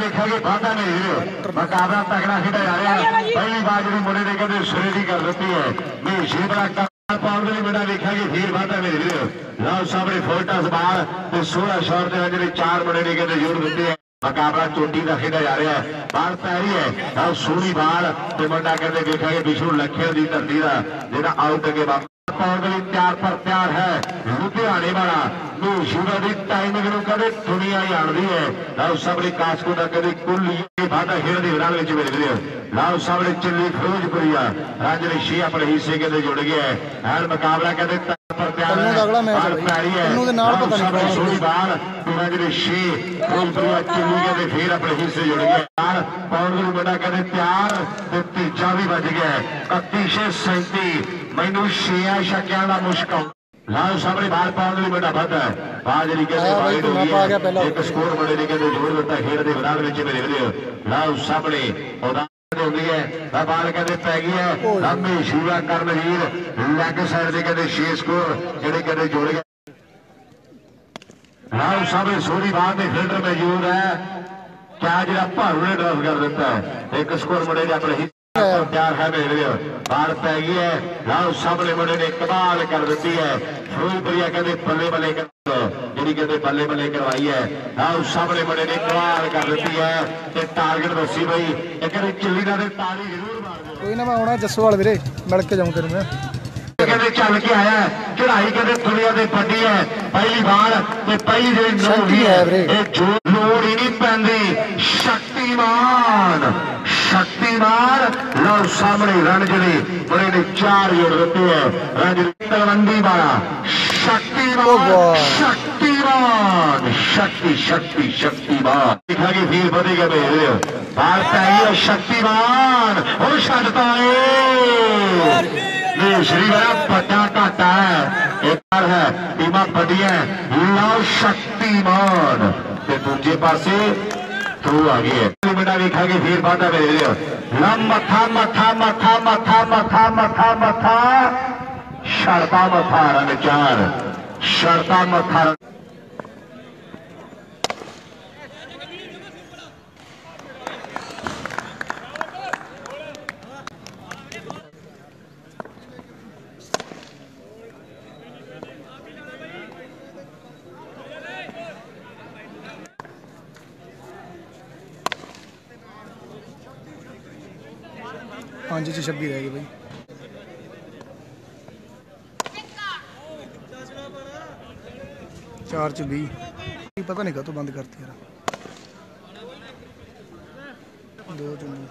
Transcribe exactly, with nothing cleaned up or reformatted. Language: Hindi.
देखा कि बाधा नहीं है, मुकाबला तगड़ा खेला जा रहा है। पहली बार जो मुझे देखा तो श्रेणी कर रही है नहीं शिवरा का पावर ने बेटा देखा कि फिर बाधा नहीं है। राव साहब ने फोर टस बाहर तो सोलह शॉट जो है चार मुझे देखे तो जोड़ देती है। मुकाबला चोटी का खेला जा रहा है, बाल पैरी है और सोनी बाल तो मुंडा कहते देखा कि विष्णु लखेवाल की धरती का जो आउट अगे वापस प्यार पर प्यार है। लुधियाने वाला टाइमिंग कदे दुनिया ही आती है। राव साहब ने कासको का कभी कुल वाधा खेल की विरान में मिल रही है। राव साहब ने चिल्ली फिरोजपुरी राजनी शी अपने हिस्से कहते जुड़ गया है। हर मुकाबला कहते मैनू छे शक्या का मुश्क लाल सामने बाल पाने बेटा बद है बाजी कहते एक स्कोर बड़े ने कहते जोड़ दिता खेल के मैदान में मेरे लाल सामने बाल कहते पै गई है। लंबी शूरा कर्मवीर लैग साइड से कहते छे स्कोर जोड़े कहते जोड़ गए। राव सामने सोनी बाल में फील्डर मौजूद है क्या जरा भारू ने ड्रॉप कर दिता है। एक स्कोर बड़े ने अपने प्यार है मेरे लिए बाल पै गई है। राव साहब ने मुंडे ने कमाल कर दी है। फिरोजपुरिया कहते पले बल्ले जी कहते पले बल्ले करवाई है। राव साहब ने मुंडे ने कमाल कर दी है। टारगेट दसी बी एक चिल्ली का ताली जरूर कोई ना मैं आना जसोवाल वीरे मिल के जाऊं तेरे में कहते चल के आया चढ़ाई कहते दुनिया से बड़ी है। पहली बार पहली जो नौकरी है जो लोड़ ही नहीं पैंदी शक्तिमान शक्तिमान लव सामने रणजनी बड़े ने चार जोड़ देते हैं। रणजनी तलवंडी वाला शक्तिमान शक्तिमान शक्ति शक्ति शक्तिमान दिखा के फिर बढ़ेगा मेरे बाल चाहिए शक्तिमान हो सकता है। श्री बड़ा पटा काटा है एक बार है बीमा बड़ी है लव शक्तिमान के दूजे पासे थ्रू आ गई है। बेटा देखा कि फिर बाधा मेरे लिए मथा मथा मथा मथा मथा मथा मथा शर्ता मथा रन चार शर्ता मथा हाँ जी जी छब्बी रहेगी भाई चार च भी पता नहीं कतो बंद करती यार दो चुनी।